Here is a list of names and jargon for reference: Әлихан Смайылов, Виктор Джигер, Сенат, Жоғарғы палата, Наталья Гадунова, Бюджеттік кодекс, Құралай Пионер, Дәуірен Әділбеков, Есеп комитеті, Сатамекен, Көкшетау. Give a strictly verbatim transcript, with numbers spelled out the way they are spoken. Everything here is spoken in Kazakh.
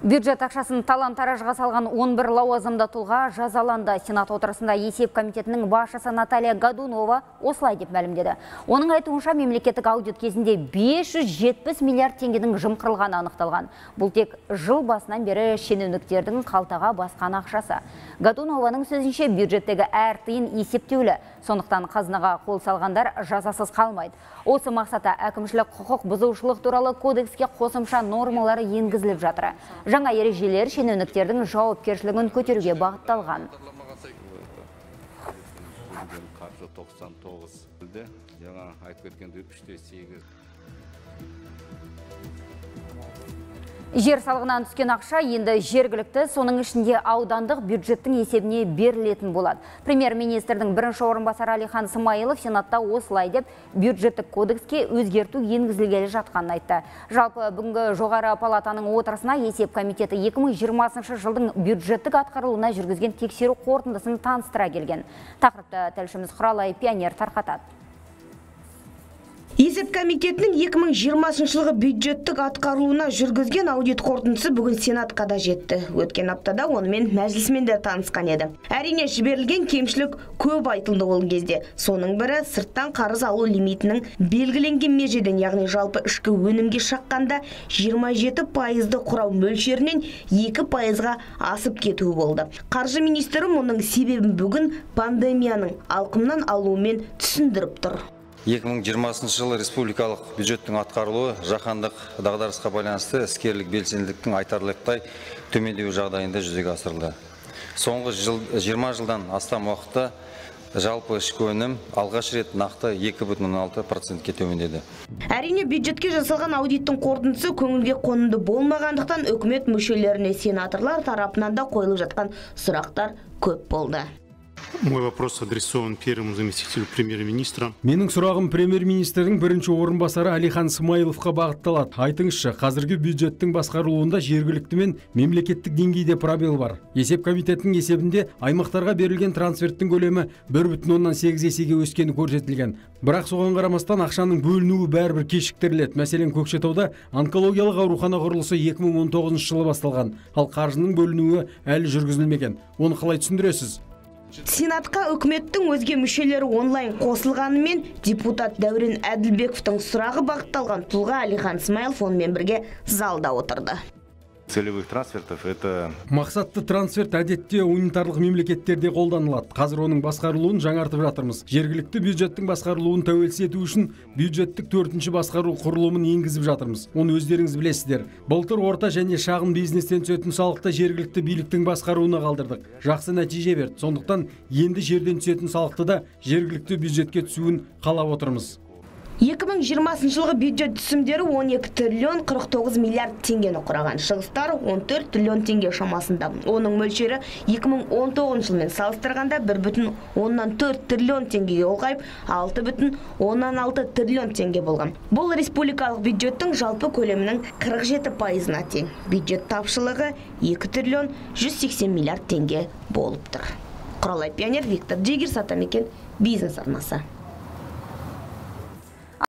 Бюджет ақшасын талан-таражға салған он бір лауазымды тұлға жазаланды. Сенат отырысында Есеп комитетінің басшысы Наталья Гадунова осылай деп мәлімдеді. Оның айтуынша мемлекеттік аудит кезінде бес жүз жетпіс миллиард теңгенің жымқырылғаны анықталған. Бұл тек жыл басынан бері шенеуніктердің қалтаға басқан ақшасы. Гадунованың сөзінше бюджеттегі әр тиын есептеулі, сондықтан қазынаға қол салғандар жазасыз қалмайды. Осы мақсатта әкімшілік құқық бұзушылық туралы кодекске қосымша нормалары енгізіліп жатыр. Жаңа ережелер шенеуніктердің жауапкершілігін көтеруге бағытталған. Жер салығынан түскен ақша енді жергілікті, соның ішінде аудандық бюджеттің есебіне берілетін болады. Премьер-министрдің бірінші орынбасары Әлихан Смайылов Сенатта осылай деп бюджеттік кодекске өзгерту енгізілгелі жатқанын айтты. Жалпы бүгінгі жоғары палатаның отырысына Есеп комитеті екі мың жиырмасыншы жылдың бюджеттік атқарылуына жүргізген тексеру қорытындысын таныстыра келген. Тақырыпты тілшіміз Құралай Пионер тарқатады. Есеп комитетінің екі мың жиырмасыншы жылғы бюджеттік атқарылуына жүргізген аудит қорытындысы бүгін Сенатқа да жетті. Өткен аптада онымен мәжілісмендер танысқан еді. Әрине жіберілген кемшілік көп айтылды ол кезде. Соның бірі сырттан қарыз алу лимитінің белгіленген межеден, яғни жалпы ішкі өнімге шаққанда жиырма жеті пайызды құрау мөлшерінен екі пайызға асып кетуі болды. Қаржы министрі мұның себебін бүгін пандемияның алқымнан алуымен түсіндіріп тұр. екі мың жиырмасыншы жылы республикалық бюджеттің атқарылуы жаһандық дағдарысқа байланысты іскерлік белсенділіктің айтарлықтай төмендеуі жағдайында жүзеге асырылды. Соңғы жиырма жылдан астам уақытта жалпы ішкі өнім алғаш рет нақты екі бүтін оннан алты процентке төмендеді. Әрине бюджетке жасалған аудиттің қорытындысы көңілге қонымды болмағандықтан үкімет мүшелеріне сенаторлар тарапынан да қойылып жатқан сұрақтар көп болды. Мой вопрос адресован первому заместителю премьер-министра. Менің сұрағым премьер-министрдің бірінші орынбасары Әлихан Смайыловқа бағытталады. Айтыңызшы, қазіргі бюджеттің басқарылуында жергілікті мен мемлекеттік деңгейде проблема бар. Есеп комитетінің есебінде аймақтарға берілген трансферттің көлемі бір бүтін оннан сегіз есеге өскені көрсетілген. Бірақ соған қарамастан ақшаның бөлінуі бәрібір кешіктіріледі. Мәселен, Көкшетауда онкологиялық аурухана құрылысы екі мың он тоғызыншы жылы басталған, ал қаржының бөлінуі әлі жүргізілмеген. Оны қалай түсіндіресіз? Сенатқа үкіметтің өзге мүшелері онлайн қосылғанымен депутат Дәуірен Әділбековтың сұрағы бағытталған тұлға Әлихан Смайылов онымен бірге залда отырды. Целевых трансфертов это... Мақсатты трансферт әдетте унитарлық мемлекеттерде қолданылады. Қазір оның басқарылуын жаңартып жатырмыз. Жергілікті бюджеттің басқарылуын тәуелсіз ету үшін бюджеттік төртінші басқару құрылымын енгізіп жатырмыз. Оны өздеріңіз білесіздер. Былтыр орта және шағын бизнестен түсетін салықты жергілікті биліктің басқаруына қалдырдық. Жақсы нәтиже берді. Сондықтан енді жерден түсетін салықты да жергілікті бюджетке түсуін қалап отырмыз. екі мың жиырмасыншы жылғы бюджет түсімдері он екі триллион қырық тоғыз миллиард теңгені құраған, шығыстар он төрт триллион теңге шамасында. Оның мөлшері екі мың он тоғызыншы жылмен салыстырғанда бір бүтін оннан төрт триллион теңгеге ұлғайып, алты бүтін оннан алты триллион теңге болған. Бұл республикалық бюджеттің жалпы көлемінің қырық жеті пайызына тең. Бюджет тапшылығы екі триллион жүз сексен миллиард теңге болып тұр. Құралай Пионер, Виктор Джигер, Сатамекен, бизнес арнасы.